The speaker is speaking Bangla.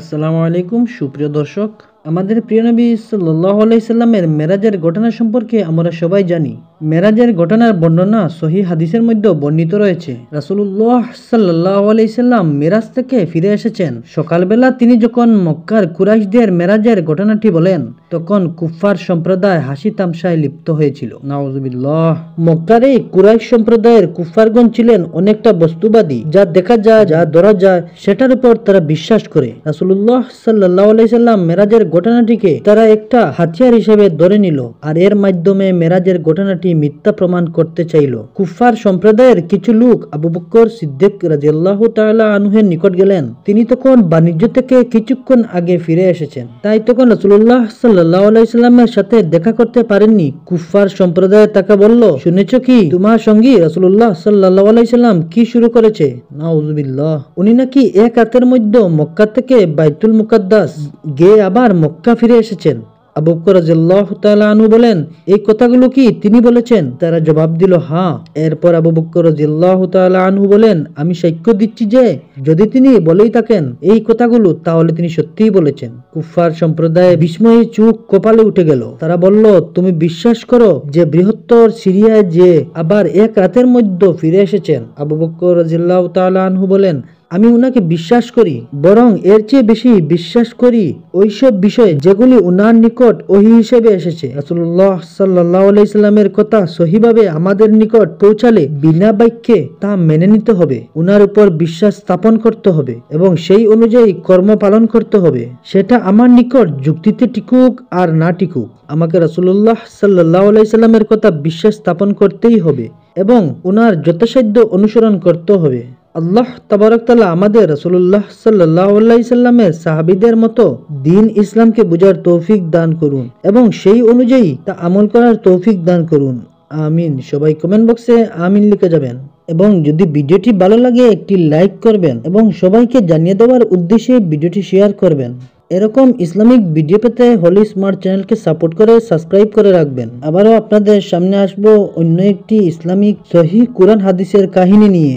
আসসালামু আলাইকুম সুপ্রিয় দর্শক, আমাদের প্রিয় নবী সাল্লাল্লাহু আলাইহি সাল্লামের মেরাজের ঘটনা সম্পর্কে আমরা সবাই জানি। মেরাজের ঘটনার বর্ণনা সহিহ হাদিসের মধ্যে বর্ণিত রয়েছে। রাসূলুল্লাহ সাল্লাল্লাহু আলাইহি সাল্লাম মেরাজ থেকে ফিরে এসেছেন। সকালবেলা তিনি যখন মক্কার কুরাইশদের মেরাজের ঘটনাটি বলেন, তখন কুফফার সম্প্রদায় হাসি তামশায় লিপ্ত হয়েছিল। নাউযুবিল্লাহ। মক্কার এই কুরাইশ সম্প্রদায়ের কুফফারগণ ছিলেন অনেকটা বস্তুবাদী। যা দেখা যায়, যা ধরা যায়, সেটার উপর তারা বিশ্বাস করে। রাসূলুল্লাহ সাল্লাল্লাহু আলাইহি সাল্লাম মেরাজের ঘটনাটিকে তারা একটা হাতিয়ার হিসেবে ধরে নিল আর এর মাধ্যমে মেরাজের ঘটনাটি মিথ্যা প্রমাণ করতে চাইল। কুফফার সম্প্রদায়ের কিছু লোক আবু বকর সিদ্দিক রাদিয়াল্লাহু তাআলা আনহুর নিকট গেলেন। তিনি তখন বাণিজ্য থেকে কিছুক্ষণ আগে ফিরে এসেছেন, তাই তখন রাসূলুল্লাহ সাল্লাল্লাহু আলাইহি সাল্লামের সাথে দেখা করতে পারেননি। কুফফার সম্প্রদায় তাকে বলল, শুনেছ কি তোমার সঙ্গী রাসূলুল্লাহ সাল্লাল্লাহু আলাইহি সাল্লাম কি শুরু করেছে? নাউযুবিল্লাহ। উনি নাকি এক রাতের মধ্যে মক্কা থেকে বাইতুল মুকাদ্দাস গিয়ে আবার মক্কা ফিরে এসেছেন। আবু বকর রাদিয়াল্লাহু তাআলা আনহু বলেন, এই কথাগুলো কি তিনি বলেছেন? তারা জবাব দিল, হ্যাঁ। এরপর আবু বকর রাদিয়াল্লাহু তাআলা আনহু বলেন, আমি সাক্ষ্য দিচ্ছি যে যদি তিনি বলেই থাকেন এই কথাগুলো, তাহলে তিনি সত্যিই বলেছেন। কুফফার সম্প্রদায় বিস্ময়ে চোখ কপালে উঠে গেল। তারা বলল, তুমি বিশ্বাস করো যে বৃহত্তর সিরিয়ায় যে আবার এক রাতের মধ্যে ফিরে এসেছেন? আবু বকর রাদিয়াল্লাহু তাআলা আনহু বলেন, আমি উনাকে বিশ্বাস করি, বরং এর চেয়ে বেশি বিশ্বাস করি ওইসব বিষয়ে যেগুলি উনার নিকট ওহী হিসেবে এসেছে। রাসূলুল্লাহ সাল্লাল্লাহু আলাইহি সাল্লামের কথা সহিভাবে আমাদের নিকট পৌঁছালে বিনা বাক্যে তা মেনে নিতে হবে, উনার উপর বিশ্বাস স্থাপন করতে হবে এবং সেই অনুযায়ী কর্ম পালন করতে হবে, সেটা আমার নিকট যুক্তিতে টিকুক আর না টিকুক। আমাকে রাসূলুল্লাহ সাল্লাল্লাহু আলাইহি সাল্লামের কথা বিশ্বাস স্থাপন করতেই হবে এবং উনার যথাসাধ্য অনুসরণ করতে হবে। আল্লাহ তাবারক তাআলা আমাদের রাসূলুল্লাহ সাল্লাল্লাহু আলাইহি সাল্লামের সাহাবীদের মতো দ্বীন ইসলামকে বুঝার তৌফিক দান করুন এবং সেই অনুযায়ী তা আমল করার তৌফিক দান করুন। আমিন। সবাই কমেন্ট বক্সে আমিন লিখে যাবেন এবং যদি ভিডিওটি ভালো লাগে একটি লাইক করবেন এবং সবাইকে জানিয়ে দেওয়ার উদ্দেশ্যে ভিডিওটি শেয়ার করবেন। এরকম ইসলামিক ভিডিও পেতে হলি স্মার্ট চ্যানেলকে সাপোর্ট করে সাবস্ক্রাইব করে রাখবেন। আবারও আপনাদের সামনে আসবো অন্য একটি ইসলামিক সহিহ কুরআন হাদিসের কাহিনী নিয়ে।